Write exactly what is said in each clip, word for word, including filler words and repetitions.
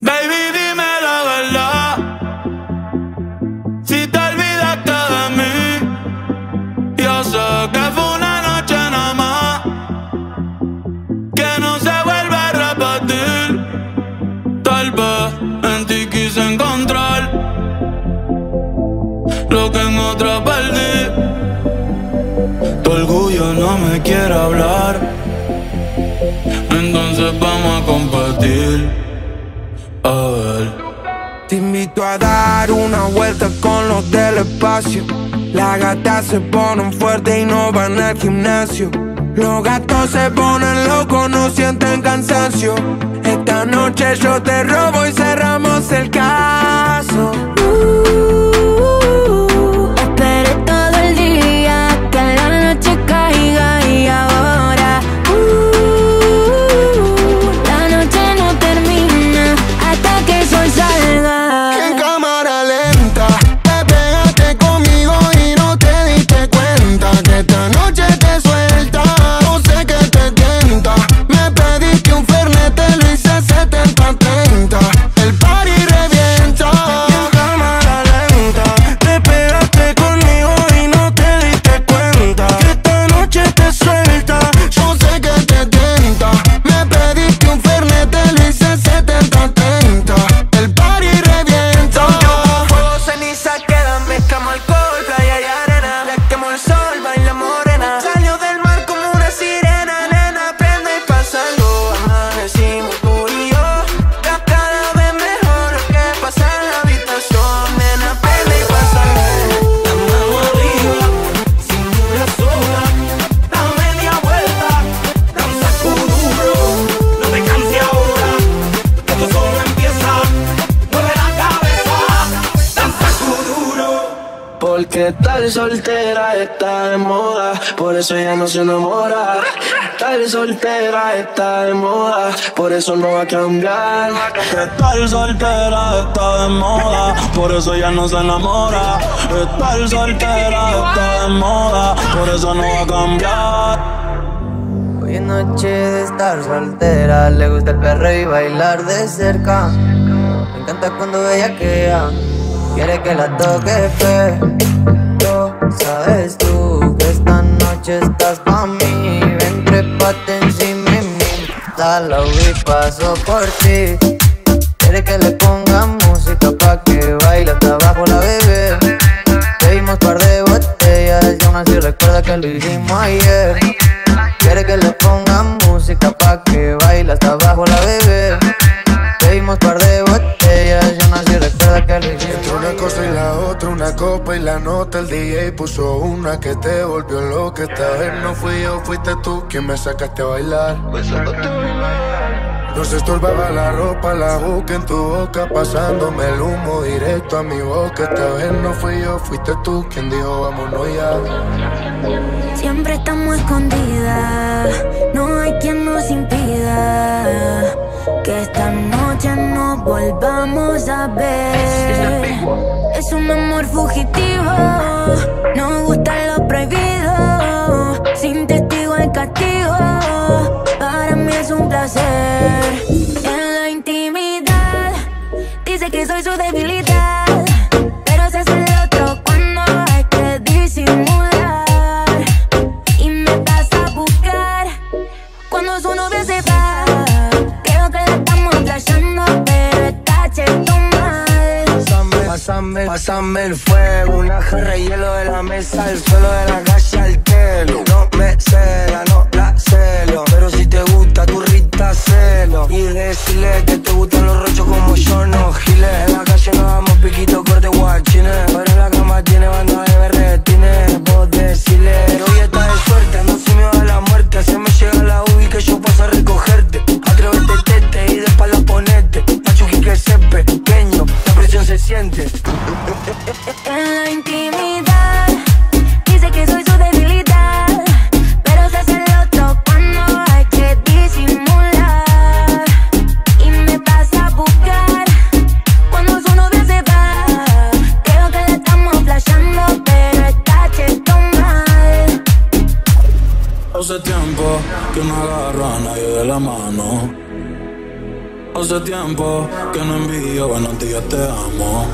Baby, dime la verdad, si te olvidaste de mí. Yo sé que fue una noche nada más, que no se vuelve a repetir. Tal vez en ti quise encontrar lo que en otra perdí. Tu orgullo no me quiere hablar, entonces vamos a competir. A ver. Te invito a dar una vuelta con los del espacio. Las gatas se ponen fuertes y no van al gimnasio. Los gatos se ponen locos, no sienten cansancio. Esta noche yo te robo y cerramos el caso. uh, Esperé todo el día que la noche caiga y ahora soltera está de moda, por eso ella no se enamora. Estar soltera está de moda, por eso no va a cambiar. Estar soltera está de moda, por eso ella no se enamora. Estar soltera está de moda, por eso no va a cambiar. Hoy es noche de estar soltera, le gusta el perreo y bailar de cerca. Me encanta cuando ella queda, quiere que la toque fe. Sabes tú que esta noche estás pa' mí. Ven, trépate encima de mí. Dala, vi, paso por ti. Quiere que le ponga música pa' que baile hasta abajo la bebé. Bebimos par de botellas y aún así recuerda que lo hicimos ayer. Quiere que le ponga música pa' que baile hasta abajo la bebé. Bebimos par de botellas y aún así recuerda que lo hicimos ayer. Una cosa y la otra, una copa y la nota. El D J puso una que te volvió loca. Esta vez no fui yo, fuiste tú quien me sacaste a bailar. No se estorbaba la ropa, la juca en tu boca, pasándome el humo directo a mi boca. Esta vez no fui yo, fuiste tú quien dijo vámonos ya. Siempre estamos escondidas, no hay quien nos impida que esta noche nos volvamos a ver. Es un amor fugitivo, nos gusta lo prohibido, sin testigo el castigo. Para mí es un placer. En la intimidad dice que soy su debilidad, pero se hace el otro cuando hay que disimular. Y me vas a buscar cuando su novia se va. Creo que la estamos flashando, pero está cheto mal. Pásame, pásame, pásame el fuego. Una jarra de hielo de la mesa, al suelo de la calle al telo. No me cela, no la celo, pero si te gusta tu rita celo. Y decirle que te gustan los rochos como yo, no giles. En la calle nos damos piquitos, corte guachines, pero en la cama tiene banda de berretines. Vos decirle que hoy está de suerte, no se me va la muerte. Se me llega la U y que yo paso a recogerte. Atrévete, tete, y de espalda ponete. Machuqui que se pequeño, la presión se siente. En la intimidad dice que soy su debilidad, pero se hace el otro cuando hay que disimular. Y me vas a buscar cuando Hace tiempo que no envío buenos días, te amo.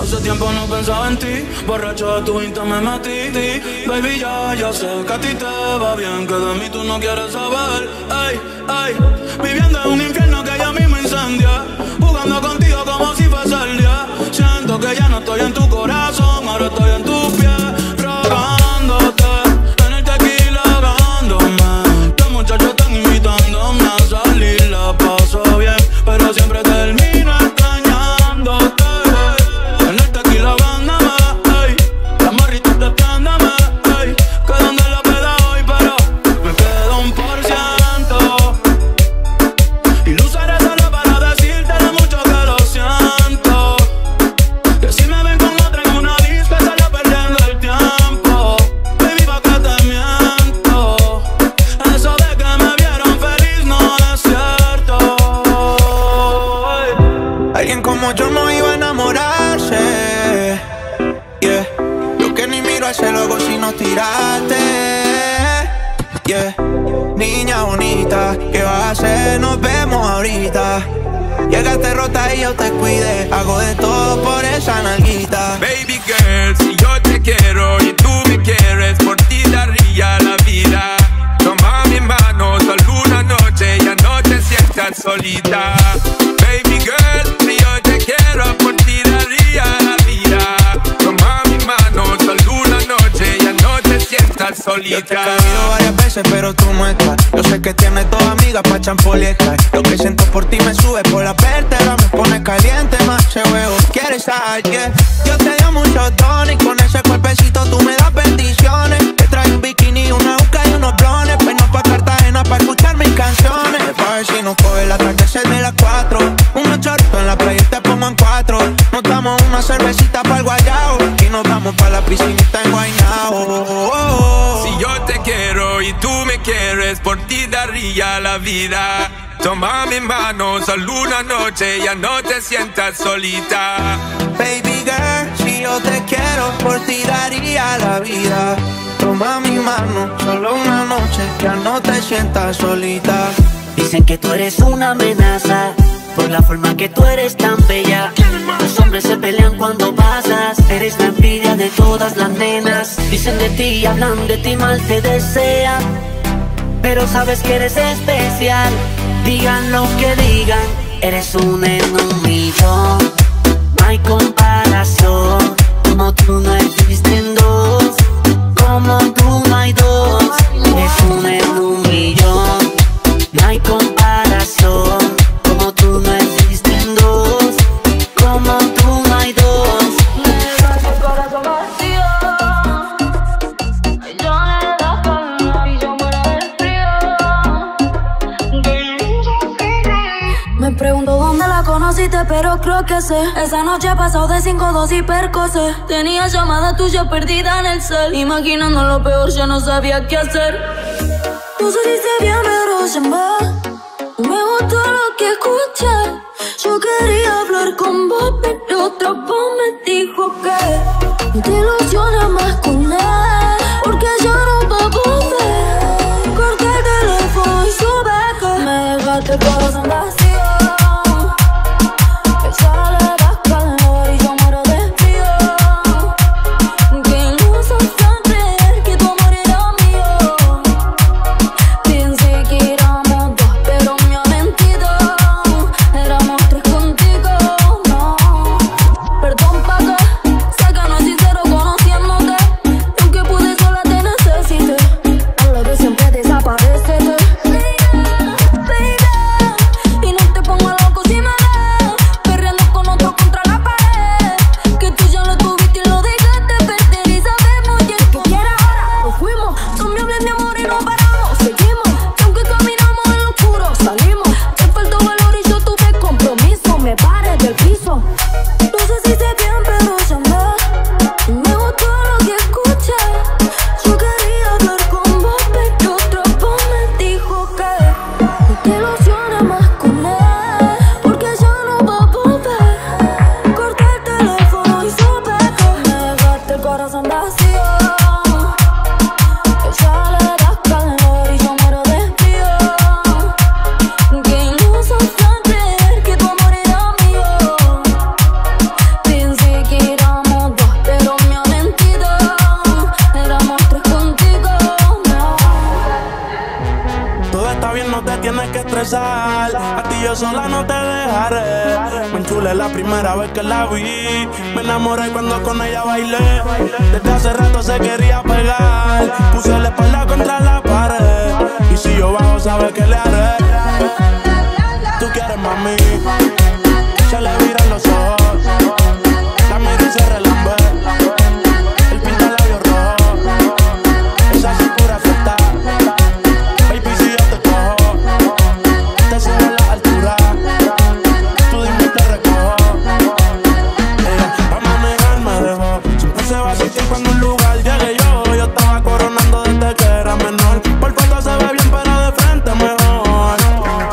Hace tiempo no pensaba en ti, borracho de tu Insta me metí. Baby, ya, ya sé que a ti te va bien, que de mí tú no quieres saber. Ay, ay, viviendo en un infierno que ya mismo incendia, jugando contigo como si fuese el día. Siento que ya no estoy en tu corazón, ahora estoy en tu piel. Yo te he caído varias veces pero tú no estás. Yo sé que tienes dos amigas pa' champoletas. Lo que siento por ti me sube por la vértebra, me pone caliente, más se huevo. ¿Quieres estar? Yeah. Yo te dio muchos dones, con ese cuerpecito tú me das bendiciones. Te traigo un bikini, una uca y unos blones. Vengo pa' Cartagena pa' escuchar mis canciones. Pa' si no coge la tarde, se de las cuatro. Un chorrito en la playa y te pongo en cuatro. Nos damos una cervecita pa'l guayao y nos vamos pa' la piscinita en Guaynao. Yo te quiero y tú me quieres, por ti daría la vida. Toma mi mano, solo una noche, ya no te sientas solita. Baby girl, si yo te quiero, por ti daría la vida. Toma mi mano, solo una noche, ya no te sientas solita. Dicen que tú eres una amenaza, por la forma que tú eres tan bella. Los hombres se pelean cuando pasas, eres la envidia de todas las nenas. Dicen de ti, hablan de ti, mal te desean, pero sabes que eres especial. Digan lo que digan, eres un en un millón. No hay comparación, como tú no existen dos, como tú no hay dos. Eres un en un millón, no hay comparación. Pero creo que sé, esa noche pasó de cinco dos y percocé. Tenía llamadas tuyas perdidas en el cel, imaginando lo peor, yo no sabía qué hacer. No sé si se bien, pero se va. Me gustó lo que escuché. Yo quería hablar con vos, pero otra voz me dijo que no te ilusiones más con él, porque yo no voy a volver. Corté el teléfono y sube que me dejaste el corazón vacío. A ti yo sola no te dejaré. Me enchulé la primera vez que la vi, me enamoré cuando con ella bailé. Desde hace rato se quería pegar, puse la espalda contra la pared. Y si yo bajo, sabes que le haré. Tú quieres, mami, se le viran los ojos. La miro y se relambe, el pinta labios rojos. Esa cintura flota, baby, si yo te cojo, te subo a la altura. Tú dime y te recojo. Ella pa' manejar me dejó, siempre se va a sentir cuando un lugar llegue yo. Yo estaba coronando desde que era menor. Por foto se ve bien, pero de frente mejor.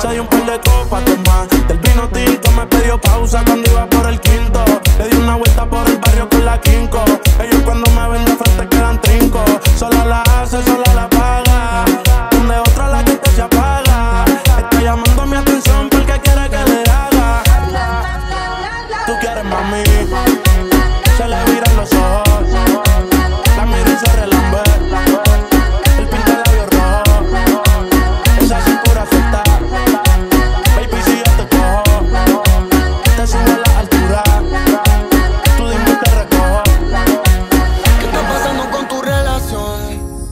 Si hay un par de copas, toma del vino tinto. Me pidió pausa cuando iba por el quinto. Le di una vuelta por el barrio con la quinco. Ellos cuando me ven de frente quedan trinco. Sola la hace, sola la paga. Donde otra la que te se apaga. Está llamando mi atención porque quiere que le haga. Tú quieres, mami, se le viran los ojos. La miro y se relambe, el pinta labios rojos. Esa cintura flota, baby, si yo te cojo, te subo a la altura. Tú dime y te recojo. ¿Qué está pasando con tu relación?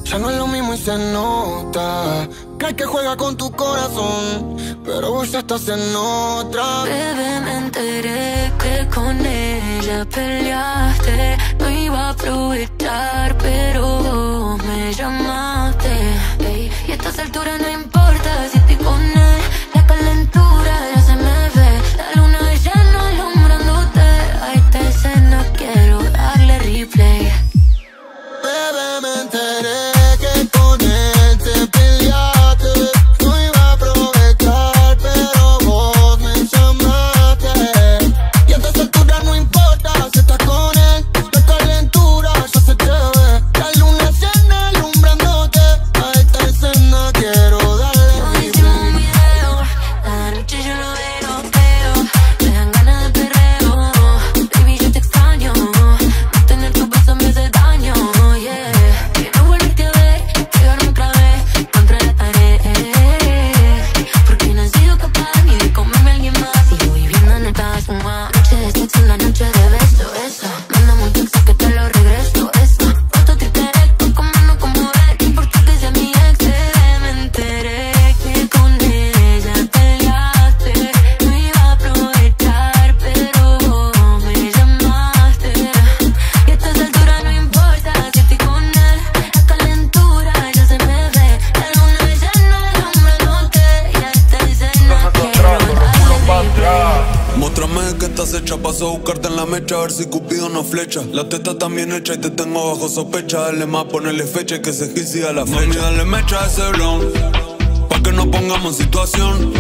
Ya no es lo mismo y se nota. Crees que juega con tu corazón, pero vos ya estás en otra. Bebé, me enteré que con ella peleaste. No iba a aprovechar, pero vos me llamaste. Ey, y a estas alturas no importa si estoy con él. La calentura ya se me ve, la luna llena alumbrándote. A esta escena quiero darle replay. Bebé, me enteré. A ver si Cupido no flecha. La teta también hecha y te tengo bajo sospecha. Dale más, ponerle fecha y que se gil siga la flecha. Mami, dale mecha a ese blon, pa' que nos pongamos en situación.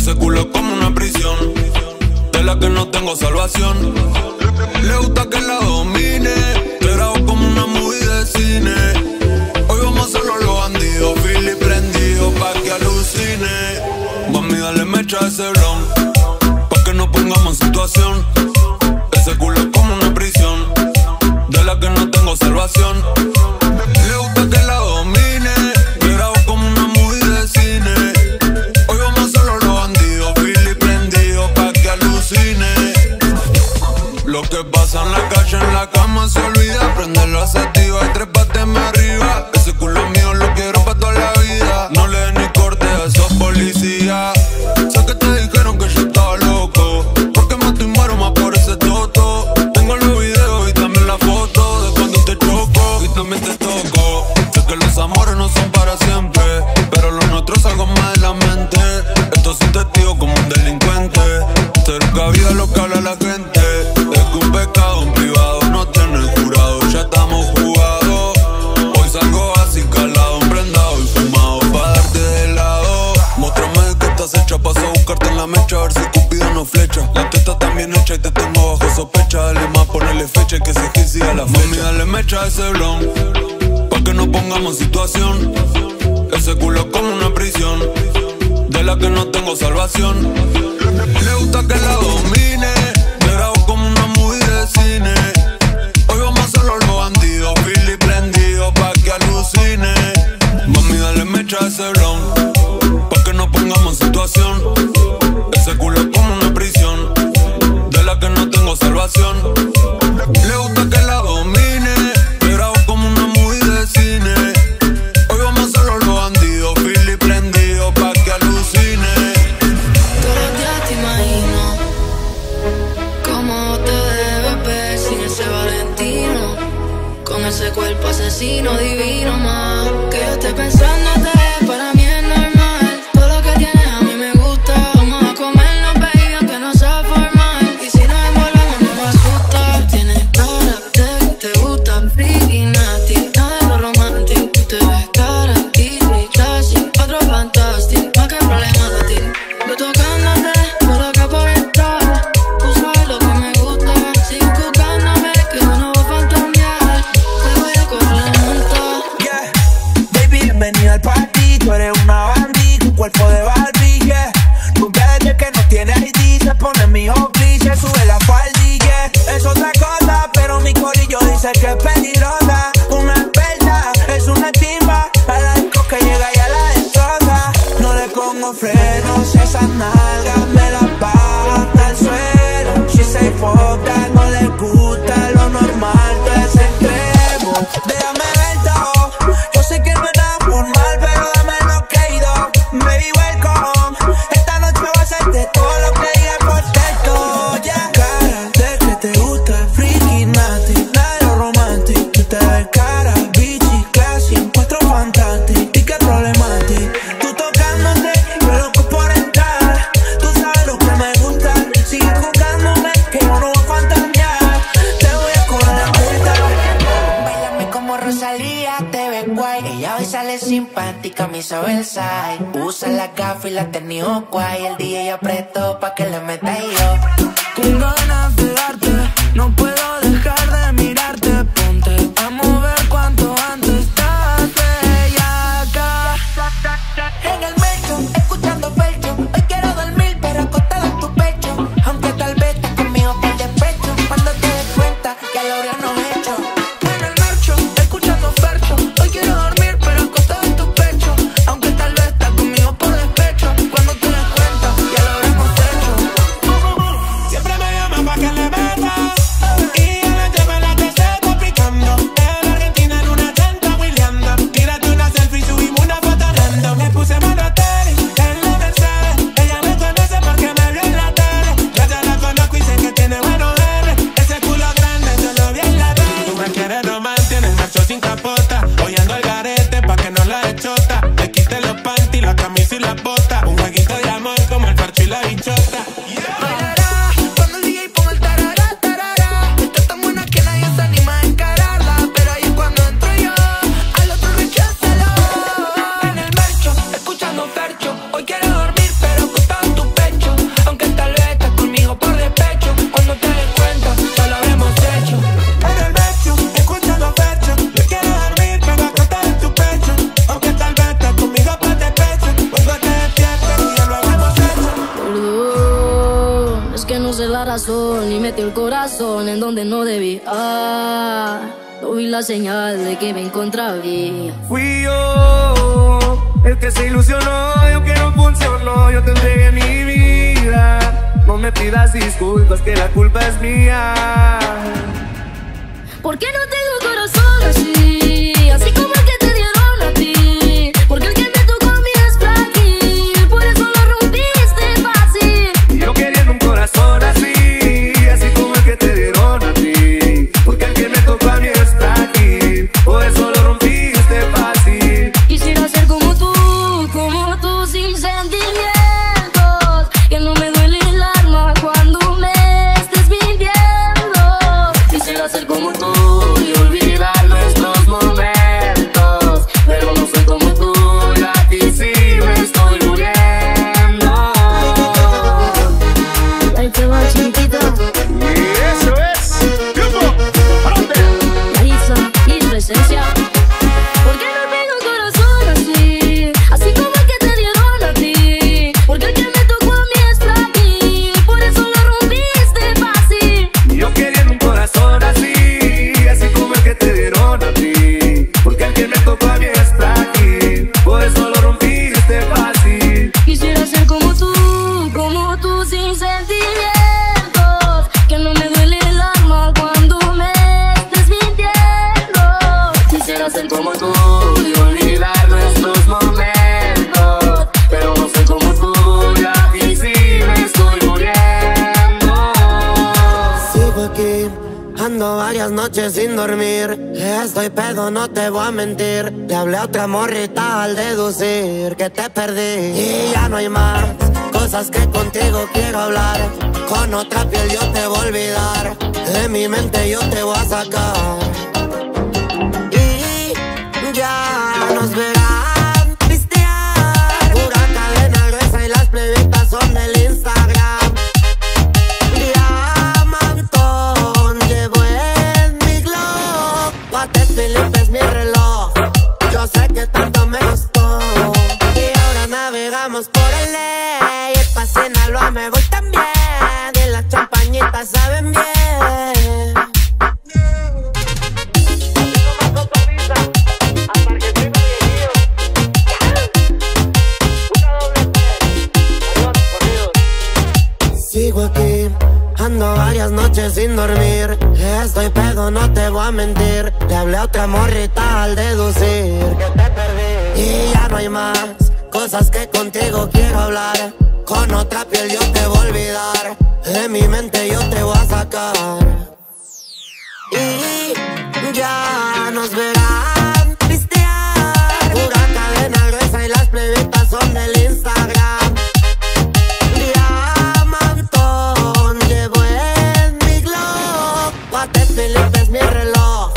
Ese culo es como una prisión, de la que no tengo salvación. Le gusta que la domine, te grabo como una movie de cine. Hoy vamos solo los bandidos, Philly prendido pa' que alucine. Mami, dale mecha a ese blon, pa' que nos pongamos en situación. Ese culo es como una prisión, de la que no tengo salvación. Le gusta que la domine, me grabo como una movie de cine. Hoy vamos solo los bandidos, Philly prendido pa' que alucine. Lo que pasa en la calle, en la cama se olvida. Prende la sativa y trépateme arriba. Ese culo mío lo quiero pa' toda la vida. No le den ni corte a esos policías. Sé que te dijeron que yo estaba loco, porque mato y muero más por ese toto. Tengo los videos y también la foto de cuando te choco y también te toco. Sé que los amores no son para siempre, pero lo nuestro es algo más de la mente. Esto es un testigo como un delincuente. Ser cabida lo que habla la gente. Es que un pecado, un privado, no tiene el jurado. Ya estamos jugados. Hoy salgo así calado, emprendado y fumado pa' darte de lado. Muéstrame que estás hecha, paso a buscarte en la mecha. A ver si Cupido no flecha. La teta también hecha y te tengo bajo sospecha. Dale más, ponerle fecha y que se gil siga la fecha. Mami, dale mecha a ese blon, pa' que nos pongamos en situación. Ese culo es como una prisión, de la que no tengo salvación. Le gusta que la domine, como una movie de cine. Hoy vamos solo los bandidos, Philly prendido pa' que alucine. Mami, dale mecha a ese blon, pa' que nos pongamos en situación. asesino divino, ma. Que yo esté pensándote para mí es normal. Todo lo que tienes a mí me gusta. Vamos a comernos, baby, aunque no sea formal. Y si nos envolvemos no me asusta. Tienes cara de que te gusta freaky, nasty, nada de lo romántico. Te ves cara, kitty, classy, otro fantástico. Pa' que problema de ti. Yo tocándote, pero que por estar. Tú sabes lo que me gusta. Sigo buscándome, que yo no voy a fantasear. Te voy a correr la multa. Yeah, baby, bienvenida al party. Tú eres una Barbie, tu cuerpo de Barbie, yeah. Tu bebé que no tiene I D, se pone en mi obli, se sube la faldi, yeah. Es otra cosa, pero mi corillo dice que es peligrosa. Una experta, es una chimba. A la disco que llega y a la destroza. No le pongo frenos, esas nalgas me las bajan al suelo. She say fuck that, no le gusta lo normal, tú eres extremo. Déjame verte, oh. Yo sé que no es nada formal, pero dame lo que he ido. Baby, welcome. Esta noche va a ser de todo lo que diga por texto, yeah. Cara de que te gusta freaky, nasty, nada de lo romántico. Tú te ves cara, bitchy, classy, encuentro fantástico. Y qué problemático. Tú tocándote, yo loco por entrar. Tú sabes lo que me gusta. Sigue juzgándome, que yo no voy a fantasear. Te voy a cobrar la multa. Báilame como Rosalía, te ves guay. Ella hoy sale simpática, me hizo Versailles. Usa la gafa y la tenis guay. El D J apretó pa' que le meta y yo. Con ganas de darte, no puedo dejar de mirarte. Ponte a mover cuanto antes. Date ya acá. En el Melchon, escuchando Felcho. Hoy quiero dormir, pero acostada en tu pecho. Aunque tal vez estás conmigo por despecho. Cuando te des cuenta que lo habríamos hecho. En el Melchon, escuchando Fercho. Hoy quiero dormir, pero acostada en tu pecho. Aunque tal vez estás conmigo por despecho. Cuando te des cuenta que lo habríamos hecho. Siempre me llama pa' que le meta. Y a la llave la te está explicando. En Argentina en una tenta huileando. Tírate una selfie, subimos una foto random. Me puse mano tenis en la Mercedes. Ella me conoce porque me vio en la tele. Yo ya la conozco y sé que tiene buenos genes. Ese culo grande yo lo vi en la tele. Tú me quieres romance, tienes macho sin capota. Hoy ando al garete pa' que no la echota. Le quité los panties, la camisa y las botas. Un jueguito de amor como el parcho y la bichota. Bailará cuando el D J ponga el tarará, tarará. Está tan buena que nadie se anima a encararla. Pero ahí es cuando entro yo, al otro recházalo. En el marcho, escuchando Fercho. Hoy quiero dormir, pero acostada en tu pecho. Aunque tal vez estás conmigo por despecho. Cuando te des cuenta, ya lo habremos hecho. En el pecho, escuchando pecho. Le quiero dormir, pero acostada en tu pecho. Aunque tal vez estás conmigo por despecho. Cuando te despiertas, ya lo habremos hecho. Perdón, es que no sé la razón y metí el corazón en donde no debí. Ah, no vi la señal de que me encontraba bien. Fui yo el que se ilusionó, yo que no funcionó, yo te entregué mi vida. No me pidas disculpas, que la culpa es mía. ¿Por qué no tengo corazón así? Así como el que te dieron a ti. Porque el que me tocó a mí es frágil, por eso lo rompiste fácil. Yo quería un corazón así, así como el que te dieron a ti. Porque el que me tocó a mí es frágil, por eso lo rompiste fácil. Quisiera ser como tú, como tú sin sentimientos. Que no me duele el alma cuando me estés mintiendo. Quisiera ser como tú y olvidar nuestros momentos. Pero no soy como tú y a ti sí me estoy muriendo. Ahí te va, chiquitito. Y eso es. ¡Tiempo! ¿Para dónde? Marisa y presencia. ¿Por qué no tengo corazón así? Así como el que te dieron a ti. Porque el que me tocó a mí es frágil, por eso lo rompiste fácil. Yo quería un corazón así, así como el que te dieron a ti. Porque el que me tocó a mí es frágil, por eso lo rompiste fácil. Quisiera ser como tú, como tú sin sentimientos. Que no me duele el alma cuando me estés mintiendo. Quisiera ser como tú y olvidar nuestros momentos. Pero no soy como tú y a ti sí me estoy muriendo. Sigo aquí, ando varias noches sin dormir. Estoy pedo, no te voy a mentir. Le hablé a otra morrita al deducir que te perdí. Y ya no hay más cosas que contigo quiero hablar. Con otra piel yo te voy a olvidar. De mi mente yo te voy a sacar. Y ya nos verán pistear. Pura cadena gruesa y las plebitas son del Instagram. Felipe es mi reloj, yo sé que tanto me gustó. Y ahora navegamos por el ley, pa' Sinaloa me voy también. Y las champañitas saben bien. Sigo aquí, ando varias noches sin dormir. Estoy pedo, no te voy a mentir. Le hablé a otra morrita al deducir que te perdí. Y ya no hay más cosas que contigo quiero hablar. Con otra piel yo te voy a olvidar. De mi mente yo te voy a sacar. Y ya nos verán pistear. Pura cadena gruesa y las plebitas son del Instagram. Felipe es mi reloj,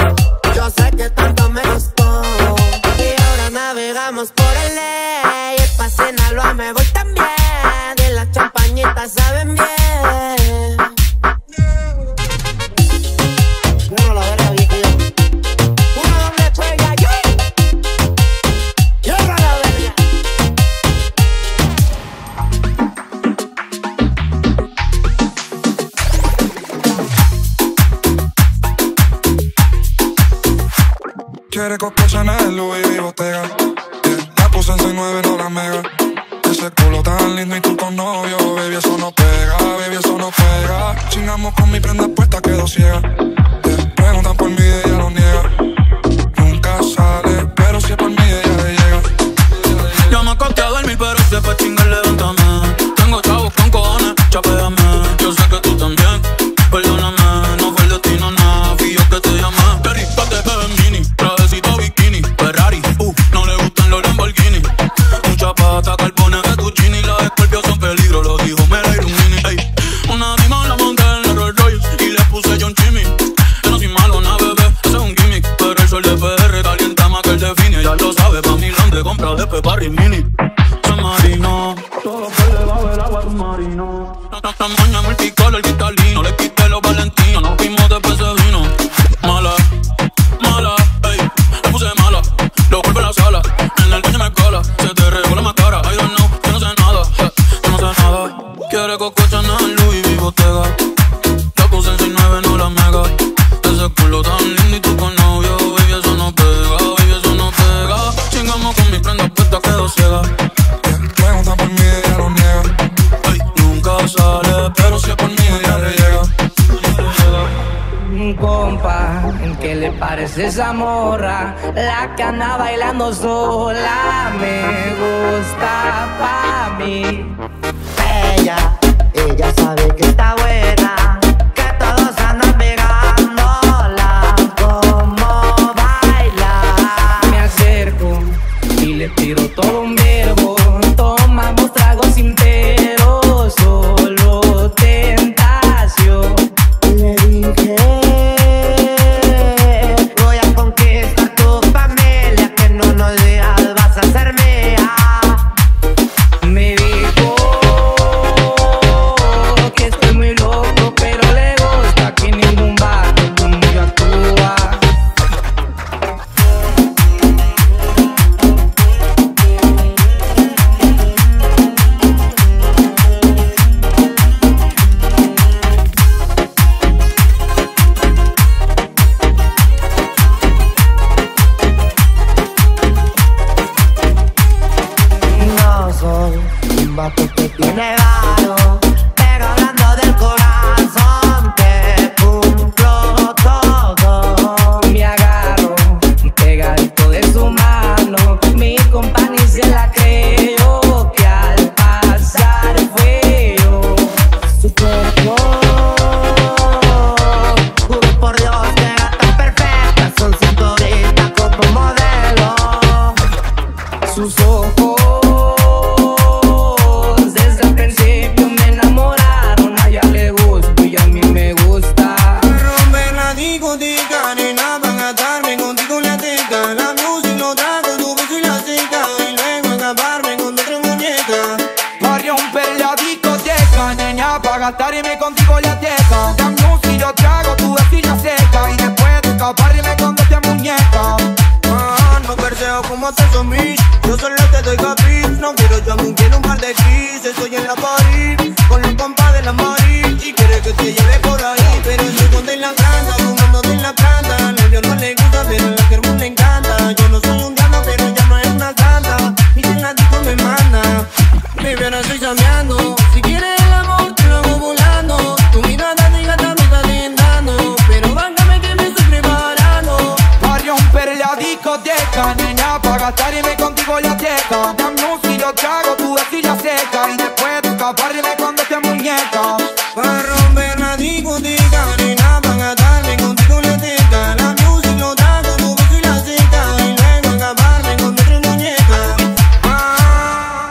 yo sé que tanto me gustó. Y ahora navegamos por el ley, pa' Sinaloa me voy también. Y las champañitas saben bien. No, la verga, viejo. Una doble pega, yo. Yo no la Quiere coco, Chanel, Louis V, Bottega. Yeah. La puse en seis nueve, no la mega. Ese culo tan lindo y tú con novio. Baby, eso no pega, baby, eso no pega. Chingamos con mi prenda puesta, quedo ciega. Yeah. Preguntan por mí y ella lo niega. Nunca sale, pero si es por mí ella le llega. Ya me acosté a dormir, pero si es pa' chingar, levántame. Tengo chavos con cojones, chapéame. Yo sé que tú también, perdóname. No fue el destino, nada, fui yo que te llamé. Daddy, pate, bebé, mini. Bikini, Ferrari, uh, no le gustan los Lamborghini. Mucha pata, carbones, fettuccini. Las escorpios son peligro, lo dijo Mera Ilumini. Ey, una rima la monté en el Rolls Royce y le puse John Chimmy. Yo no soy malo, na bebé, ese es un gimmick. Pero el sol de P R calienta más que el de Fini. Ya lo sabe, pa' Milán te compra de Pepari Mini. Soy marino, todo que le va a ver agua es un marino. La maña multicolor, cristalino, le quité los valentinos. Nos vimos después de vino. Mala, mala. Lo vuelvo a la sala, en el baño me cola. Se te regula más cara, I don't know. Yo no sé nada, eh, yo no sé nada. Quiere coco, Chanel, Louis V, Bottega. La puse en seis nueve, no la mega. Ese culo tan lindo y tú con novio. Baby, eso no pega, baby, eso no pega. Chingamos con mis prendas puestas, quedo ciega. Yeah, pregunta por mí, ella lo niega. Ay, nunca sale, pero si es por mí, ella le llega. Compa, ¿qué le parece esa morra? La cana bailando sola me gusta pa' mí. Ella, ella sabe que está buena, que todos andan pegándola como baila. Me acerco y le tiro todo un verbo. Tomamos tragos sin pero, solo tentación. Le dije me dijo gastar, irme contigo la tieca. Camus y yo trago tu vecina seca. Y después de escapar, irme con esta muñeca. Ah, no perceo como te somís. Yo solo te doy capis. No quiero yo, aún quiero un par de kiss. Estoy en la París, con los compas de la Maris. Y quieres que te lleve por ahí. Pero yo estoy en la planta, fumando de la planta. A ellos no les gusta, pero a la Germán le encanta. Yo no soy un diablo, pero ya no es una santa. Mi senadito me manda. Mi viernes estoy chameando. Si quieres nena, pa' gastar irme contigo la teca. Dame un si yo trago tu vecilla seca. Y después de escapar irme con esta muñeca. Pa' romper la discoteca, nena, pa' gastarme contigo la teca. La music lo trago, tu vecilla seca. Y luego acabarme con otra muñeca. Ah.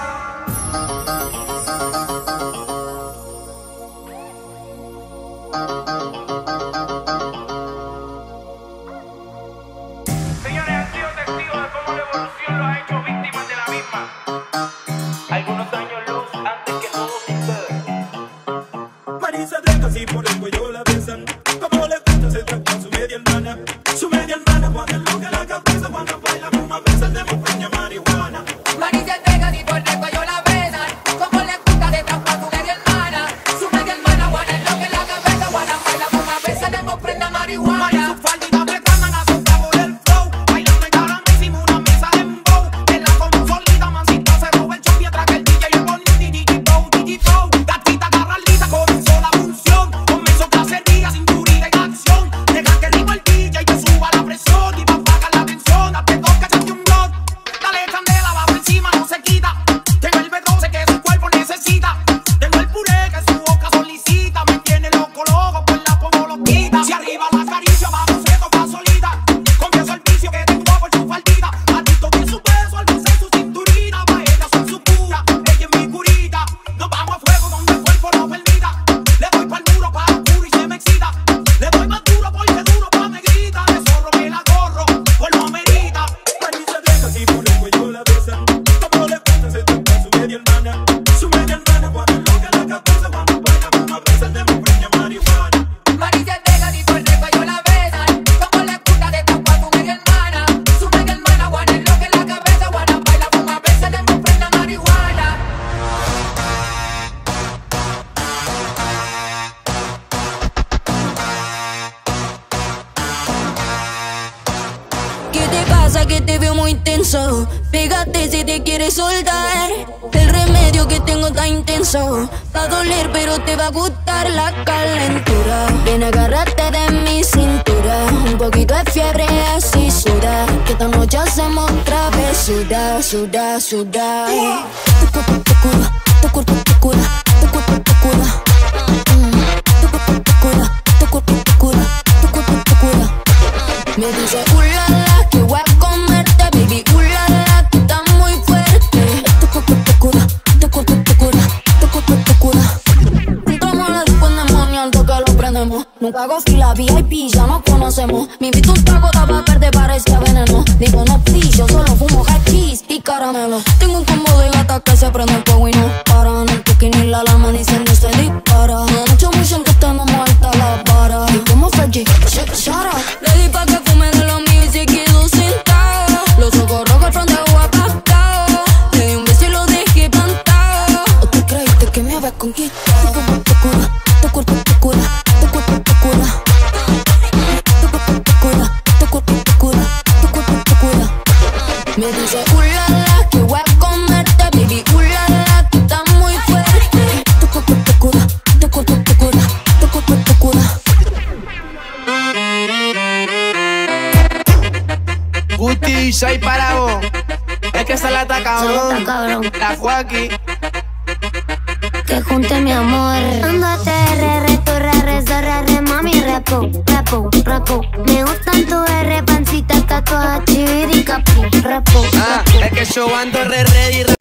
Señores, han sido testigos de cómo la evolución los ha hecho víctimas de la misma. Algunos años luz antes que todos ustedes. Marisa Blanca así por el cuello la besan. Como le gusta se trata con su media hermana. Su media hermana cuando enloca la cabeza. Cuando baila fuma, besa, se moña marihuana. Marisa Blanca así por el cuello la besan. Como le gusta se trata con su media hermana. Su media hermana cuando enloca la cabeza. Cuando baila fuma, besa, se moña marihuana. Que te veo muy intenso, pégate si te quieres soltar. El remedio que tengo está intenso, va a doler pero te va a gustar la calentura. Ven, agárrate de mi cintura, un poquito de fiebre así suda, que esta noche hacemos travesura, suda, suda. Tu cuerpo te cura, tu cuerpo te cura, tu cuerpo te cura. Tu cuerpo te cura, tu cuerpo te cura, tu cuerpo te cura. Me dice ulala que guay. Nunca hago fila V I P, ya nos conocemos. Me invito un taco, tapa verde, parecía veneno. Digo no please, yo solo fumo high cheese y caramelo. Tengo un combo de gata que se prende el fuego y no para. No toque ni la alarma, dicen no se dispara. Mucho mucho que estamos muerta la vara. Y como Fergie, shake, shara. Le di pa' que fume de lo mío y se quedó sentada. Los ojos rojos, el fronteo apagado. Le di un beso y lo dejé plantado. ¿O tú creíste que me habías conquistado? Tu cuerpo te cura, tu cuerpo te cura. Me dice, ulala, que voy a comerte, baby, ulala, tú estás muy fuerte. Tu cuerpo te cura, tu cuerpo te cura, tu cuerpo te cura. Guti, soy para vos. Es que se la está cabrón. La Joaquín. Que junte mi amor. Cuando te re, re, tu re, re, re, re, mami, repo, repo, repo. Me gustan tu R, pancita, tatuaje, chiviri, capu, repo. Ah, es que yo ando re, re y re.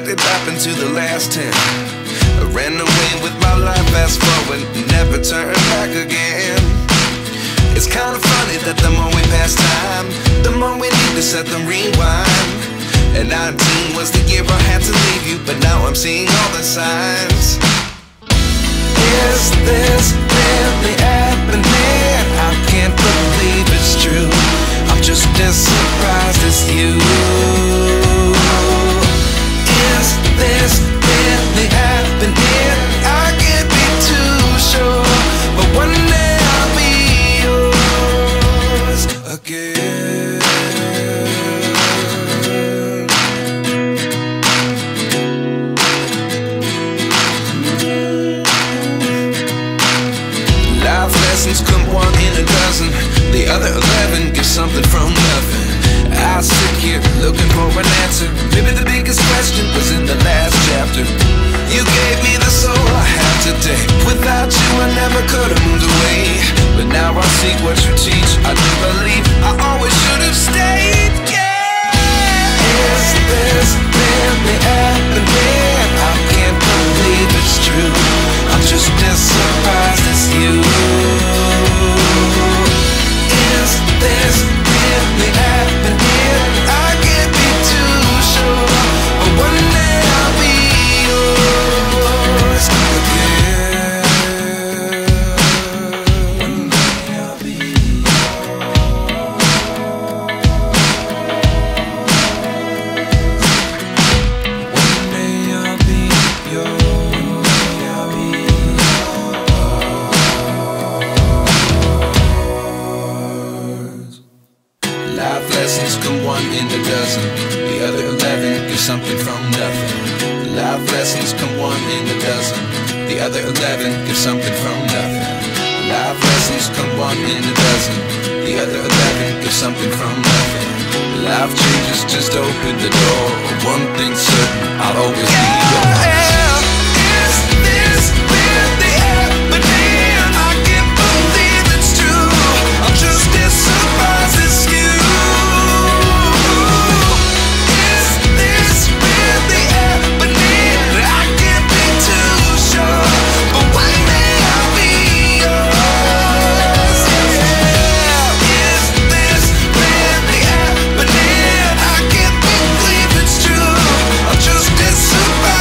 what did happen to the last ten? I ran away with my life, fast forward, never turn back again. It's kind of funny that the more we pass time, the more we need to set them rewind. And nineteen was the year I had to leave you, but now I'm seeing all the signs. Is this really happening? I can't believe it's true. I'm just as surprised as you. Is this really happening? I can't be too sure, but one day I'll be yours again. Life lessons come one in a dozen. The other eleven get something from nothing. I sit here looking for an answer. Maybe the biggest question was in the last chapter. You gave me the soul I have today. Without you I never could have moved away. But now I seek what you teach. I do believe I always should have stayed. Yeah. Is this really happening? I can't believe it's true. I'm just as surprised as you. Is this really happening? I can't be too sure, but one day I'll be yours again. One day I'll be yours. One day I'll be yours. Life lessons come one in a dozen. The other eleven get something from nothing. Life lessons come one in a dozen. The other eleven get something from nothing. Life lessons come one in a dozen. The other eleven get something from nothing. Life changes, just open the door. One thing's certain, I'll always be yours. Yeah, is this really happening? I can't believe it's true. I'm just as surprised as you. Super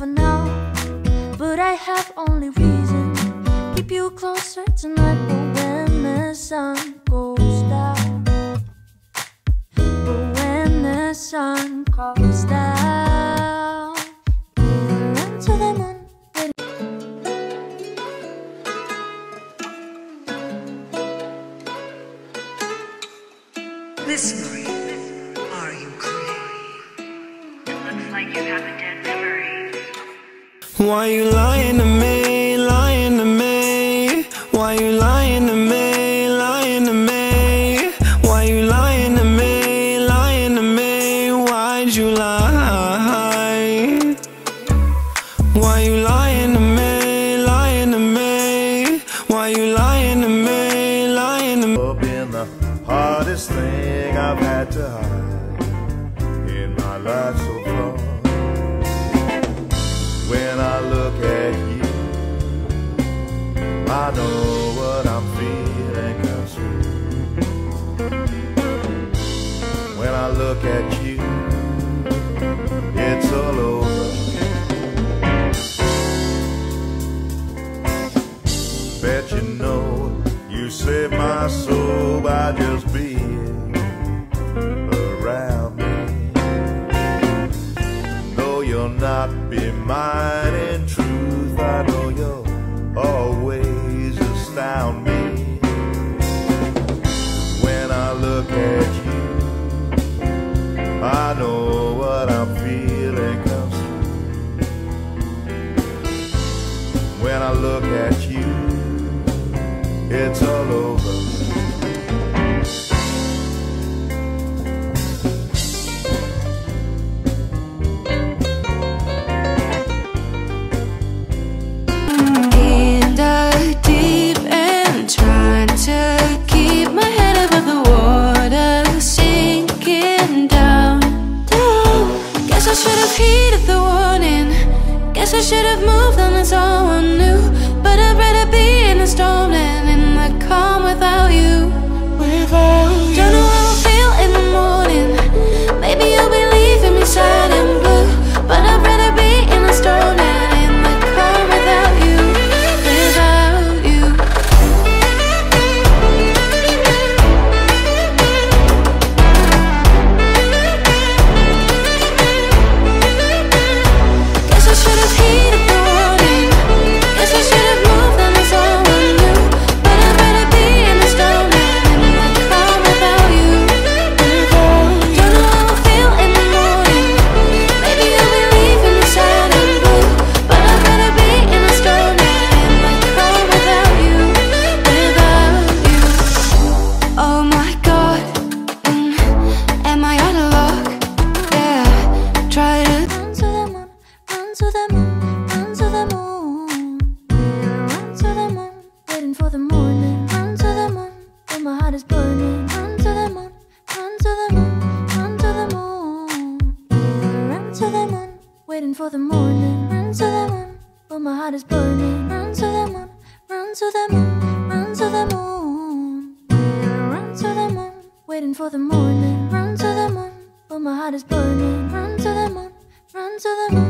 for now, but I have only reason. Keep you closer tonight, but when the sun goes down, but when the sun goes down, we'll run to the moon. Listen, Marie, are you crazy? It looks like you have a dead memory. Why you lying to me, lying to me? Why you lying to me, lying to me? Why you lying to me, lying to me? Why'd you lie? Why you lying to me, lying to me? Why you lying to me, lying to me? Up in the hardest thing I've had to hide in my life so far. When I look at you, I know what I'm feeling comes through. When I look at you, it's all over. Bet you know you saved my soul by just being around me. Though you'll not be mine in truth, I know you'll always astound me. When I look at you, I know what I'm feeling comes through. When I look at you, it's all over. I should have moved on, that's all I knew. But I'd rather be in the storm than in the calm without you. Without you. Don't know how I feel in the morning. Maybe you'll be leaving me sad and blue. But I'd rather be in the storm than in the calm without you. Without you. Guess I should have for the morning, run to the moon, but my heart is burning. Run to the moon, run to the moon, run to the moon, run to the moon, waiting for the morning. Run to the moon, but my heart is burning. Run to the moon, run to the moon.